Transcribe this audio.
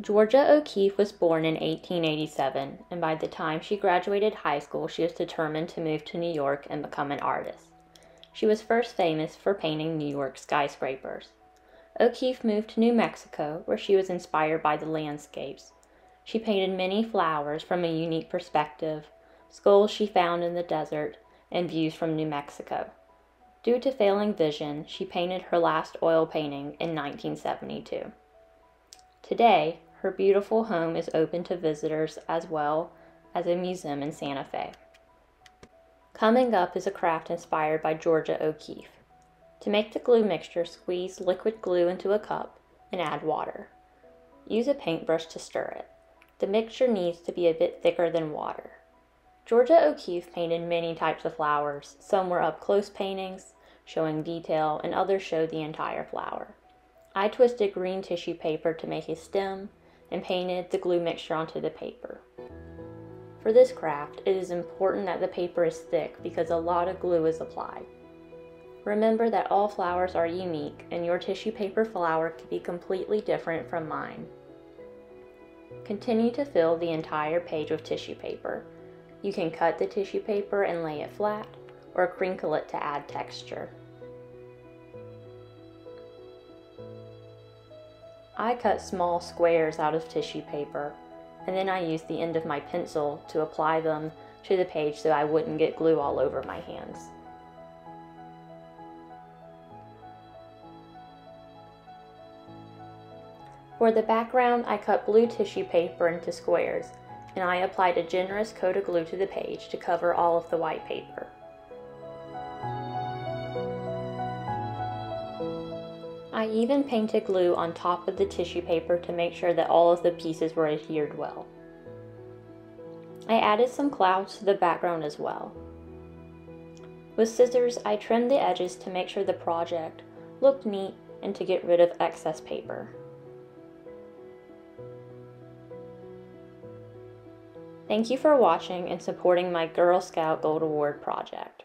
Georgia O'Keeffe was born in 1887, and by the time she graduated high school, she was determined to move to New York and become an artist. She was first famous for painting New York skyscrapers. O'Keeffe moved to New Mexico, where she was inspired by the landscapes. She painted many flowers from a unique perspective, skulls she found in the desert, and views from New Mexico. Due to failing vision, she painted her last oil painting in 1972. Today, her beautiful home is open to visitors as well as a museum in Santa Fe. Coming up is a craft inspired by Georgia O'Keeffe. To make the glue mixture, squeeze liquid glue into a cup and add water. Use a paintbrush to stir it. The mixture needs to be a bit thicker than water. Georgia O'Keeffe painted many types of flowers. Some were up-close paintings, showing detail, and others showed the entire flower. I twisted green tissue paper to make a stem and painted the glue mixture onto the paper. For this craft, it is important that the paper is thick because a lot of glue is applied. Remember that all flowers are unique, and your tissue paper flower could be completely different from mine. Continue to fill the entire page with tissue paper. You can cut the tissue paper and lay it flat, or crinkle it to add texture. I cut small squares out of tissue paper, and then I used the end of my pencil to apply them to the page so I wouldn't get glue all over my hands. For the background, I cut blue tissue paper into squares, and I applied a generous coat of glue to the page to cover all of the white paper. I even painted glue on top of the tissue paper to make sure that all of the pieces were adhered well. I added some clouds to the background as well. With scissors, I trimmed the edges to make sure the project looked neat and to get rid of excess paper. Thank you for watching and supporting my Girl Scout Gold Award project.